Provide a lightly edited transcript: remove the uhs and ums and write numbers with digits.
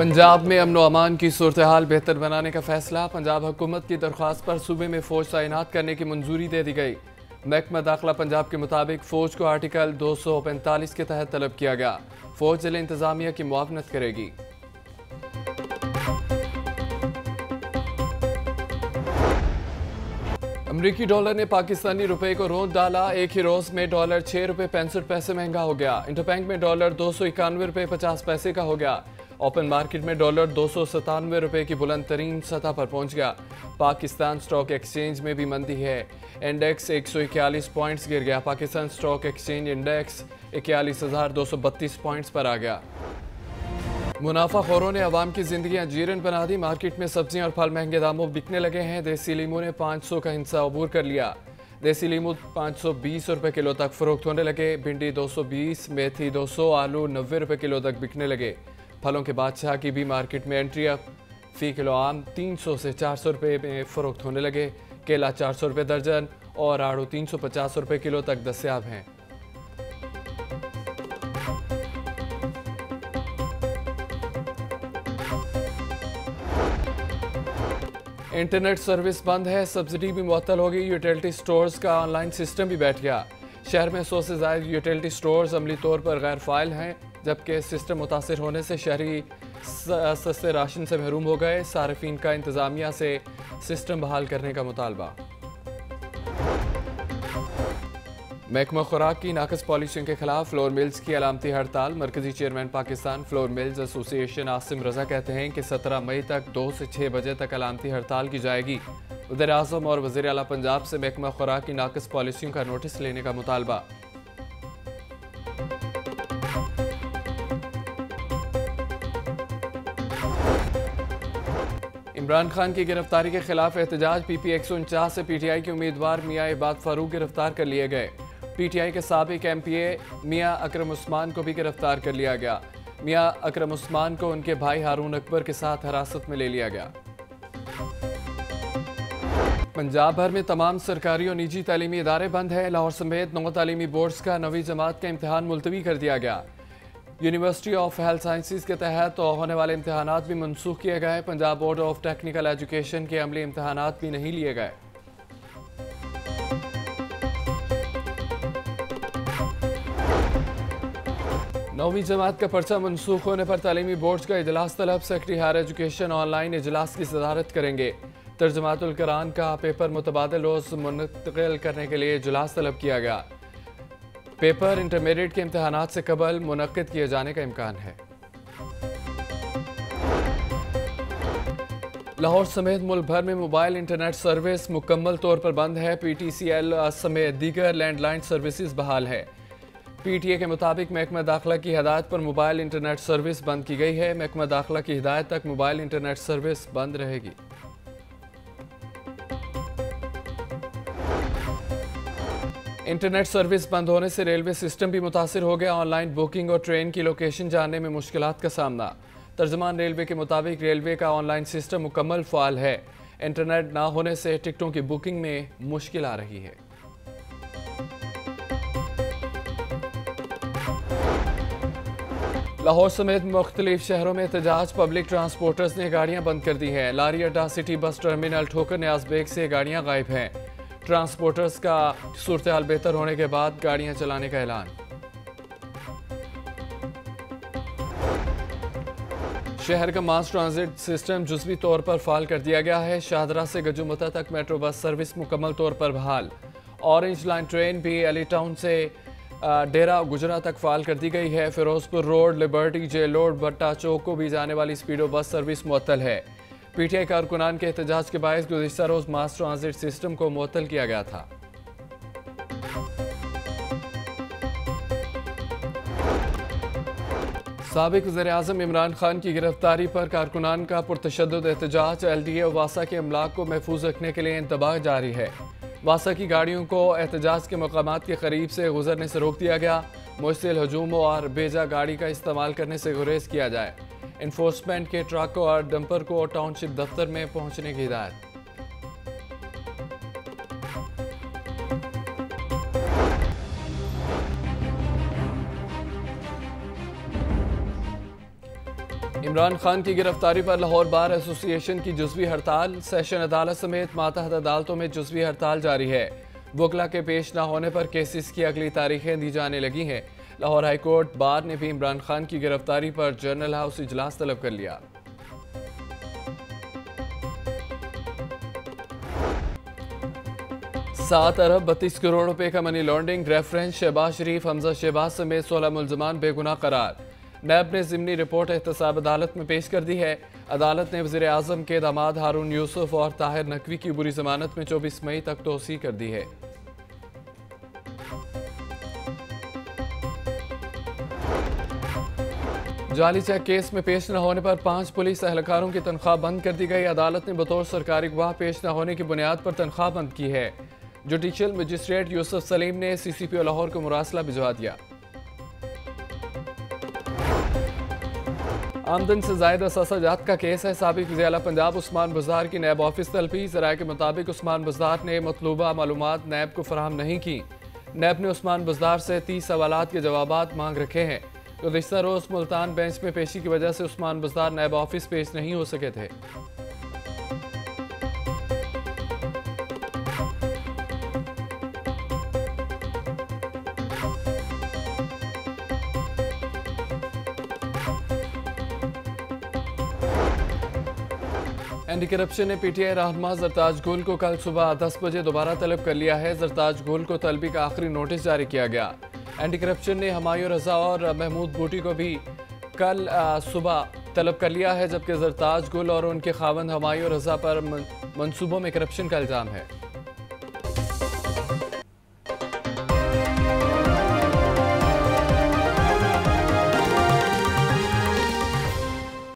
पंजाब में अमन व अमान की सूरत-ए-हाल बेहतर बनाने का फैसला। पंजाब हुकूमत की दरख्वास्त पर सूबे में फौज तैनात करने की मंजूरी दे दी गई। महकमा दाखिला पंजाब के मुताबिक फौज को आर्टिकल 245 के तहत तलब किया गया। फौज जिले इंतजामिया की मुआवनत करेगी। अमरीकी डॉलर ने पाकिस्तानी रुपए को रोंद डाला। एक ही रोज में डॉलर 6.65 रुपये महंगा हो गया। इंटरबैंक में डॉलर 291.50 रुपये का हो गया। ओपन मार्केट में डॉलर 297 रुपये की बुलंद तरीन सतह पर पहुंच गया। पाकिस्तान स्टॉक एक्सचेंज में भी मंदी है। इंडेक्स 141 पॉइंट्स गिर गया। Pakistan stock exchange index 41,232 points पर आ गया। मुनाफाखोरों ने आवाम की जिंदगियां जीरन बना दी। मार्केट में सब्जियां और फल महंगे दामों में बिकने लगे हैं। देसी लीमू ने 500 का हिस्सा अबूर कर लिया। देसी लीमू 520 रुपये किलो तक फरोख्त होने लगे। भिंडी 220, मेथी 200, आलू 90 रुपये किलो तक बिकने लगे। फलों के बादशाह की भी मार्केट में एंट्री अप। फी किलो आम 300 से 400 रुपये में फरोख्त होने लगे। केला 400 रुपये दर्जन और आड़ू 350 रुपये किलो तक दस्तियाब हैं। इंटरनेट सर्विस बंद है, सब्सिडी भी मुअत्तल होगी। यूटिलिटी स्टोर्स का ऑनलाइन सिस्टम भी बैठ गया। शहर में 100 से ज़्यादा यूटिलिटी स्टोर्स अमली तौर पर गैर फाइल हैं, जबकि सिस्टम मुतासर होने से शहरी सस्ते राशन से महरूम हो गए। सार्फिन का इंतज़ामिया से सिस्टम बहाल करने का मुतालबा। महकमा खुराक की नाकस पॉलिसी के खिलाफ फ्लोर मिल्स की अलामती हड़ताल। मरकजी chairman Pakistan flour mills association Asim Raza कहते हैं कि 17 मई तक 2 से 6 बजे तक अलामती हड़ताल की जाएगी। वज़ीर आज़म और वज़ीर आला पंजाब से महकमा खुराक की नाकस पॉलिसियों का नोटिस लेने का मुतालबा। इमरान खान की गिरफ्तारी के खिलाफ एहतजाज। PP-149 से PTI के उम्मीदवार मियाँ इबाद फारूक गिरफ्तार कर लिए गए। PTI के साबिक MPA मियाँ अकरम उस्मान को भी गिरफ्तार कर लिया गया। मियाँ अकरम उस्मान को उनके भाई हारून अकबर के साथ हिरासत में ले लिया गया। पंजाब भर में तमाम सरकारी और निजी तालीमी इदारे बंद हैं। लाहौर समेत 9 तालीमी बोर्ड्स का 9वीं जमात का इम्तहान मुलतवी कर दिया गया। यूनिवर्सिटी ऑफ हेल्थ साइंसेज के तहत तो होने वाले इम्तहानात भी मनसूख किए गए। Punjab board of technical education के अमली इम्तहानात भी नहीं लिए गए। नौवीं जमात का पर्चा मनसूख होने पर तालीमी बोर्ड्स का इजलास तलब। सेक्रेटरी हायर एजुकेशन ऑनलाइन इजलास की सदारत करेंगे। तर्जुमातुल कुरान का पेपर मुतबादिल रोज़ मुंतकिल करने के लिए इजलास तलब किया गया। पेपर इंटरमीडिएट के इम्तहानात से कबल मुनक्किद किए जाने का इम्कान है। लाहौर समेत मुल्क भर में मोबाइल इंटरनेट सर्विस मुकम्मल तौर पर बंद है। PTCL समेत दीगर लैंडलाइन सर्विसेज बहाल है। PTA के मुताबिक महकमा दाखिला की हिदायत पर मोबाइल इंटरनेट सर्विस बंद की गई है। महकमा दाखिला की हिदायत तक मोबाइल इंटरनेट सर्विस बंद रहेगी। इंटरनेट सर्विस बंद होने से रेलवे सिस्टम भी मुतासर हो गया। ऑनलाइन बुकिंग और ट्रेन की लोकेशन जानने में मुश्किलात का सामना। तर्जमान रेलवे के मुताबिक रेलवे का ऑनलाइन सिस्टम मुकम्मल फ़ाल है। इंटरनेट ना होने से टिकटों की बुकिंग में मुश्किल आ रही है। लाहौर समेत मुख्तलिफ शहरों में एहतजाज। पब्लिक ट्रांसपोर्टर्स ने गाड़ियां बंद कर दी हैं। लारी अड्डा सिटी बस टर्मिनल ठोकर न्याज़बेग से गाड़ियां गायब हैं। ट्रांसपोर्टर्स का सूरत हाल बेहतर होने के बाद गाड़ियां चलाने का ऐलान। शहर का मास ट्रांजिट सिस्टम जुज़वी तौर पर फ़ाल कर दिया गया है। शाहदरा से गजूमता तक मेट्रो बस सर्विस मुकम्मल तौर पर बहाल। ऑरेंज लाइन ट्रेन भी अली टाउन से डेरा गुजरा तक फ़ाल कर दी गई है। Ferozepur road, Liberty, jail road, Bhatta Chowk को भी जाने वाली स्पीडो बस सर्विस मुअत्तल है। PTI कारकुनान के एहतजाज के बायस गुज़िश्ता रोज़ मास ट्रांजिट सिस्टम को मुअत्तल किया गया था। साबिक़ वज़ीर-ए-आज़म इमरान खान की गिरफ्तारी पर कारकुनान का पुरतशद्दुद एहतजाज। LDA और वासा के अमलाक को महफूज रखने के लिए इंतबाह जारी है। वासा की गाड़ियों को एहतजाज के मकामात के करीब से गुजरने से रोक दिया गया। मुश्तिल हजूमों और बेजा गाड़ी का इस्तेमाल करने से गुरेज किया जाए। इन्फोर्समेंट के ट्रक और डंपर को टाउनशिप दफ्तर में पहुंचने की हिदायत। इमरान खान की गिरफ्तारी पर लाहौर बार एसोसिएशन की जुज़वी हड़ताल। सेशन अदालत समेत मातहत अदालतों में जुज़वी हड़ताल जारी है। वकला के पेश न होने पर केसेस की अगली तारीखें दी जाने लगी हैं। लाहौर हाईकोर्ट बार ने भी इमरान खान की गिरफ्तारी पर जर्नल हाउस इजलास तलब कर लिया। ₹7.32 अरब रुपये का money laundering reference Shahbaz Sharif, Hamza Shahbaz समेत 16 मुलजमान बेगुनाह करार। नैब ने ज़िमनी रिपोर्ट एहतसाब अदालत में पेश कर दी है। अदालत ने वज़ीर आज़म के दामाद हारून यूसुफ और ताहिर नकवी की बुरी ज़मानत में 24 मई तक तोसी कर दी है। जाली चेक केस में पेश न होने पर 5 पुलिस अहलकारों की तनख्वाह बंद कर दी गई। अदालत ने बतौर सरकारी गवाह पेश न होने की बुनियाद पर तनख्वाह बंद की है। जुडिशल मजिस्ट्रेट यूसुफ सलीम ने CCPO लाहौर को मुरासला भिजवा दिया। आमदन से ज़ायद असाजात का केस है। साबिक वज़ीर-ए-आला पंजाब उस्मान बुज़दार की नैब ऑफिस तलबी। ज़राए के मुताबिक उस्मान बुज़दार ने मतलूबा मालूमात नैब को फराहम नहीं की। नैब ने उस्मान बुज़दार से 30 सवालात के जवाबात मांग रखे हैं। गुज़िश्ता रोज़ मुल्तान बेंच में पेशी की वजह से उस्मान बुज़दार नैब ऑफिस पेश नहीं हो सके थे। एंटी करप्शन ने PTI रहमान जरताज गुल को कल सुबह 10 बजे दोबारा तलब कर लिया है। जरताज गुल को तलबी का आखिरी नोटिस जारी किया गया। एंटी करप्शन ने हुमायूं रजा और महमूद बूटी को भी कल सुबह तलब कर लिया है, जबकि जरताज गुल और उनके खावंद हुमायूं रजा पर मनसूबों में करप्शन का इल्ज़ाम है।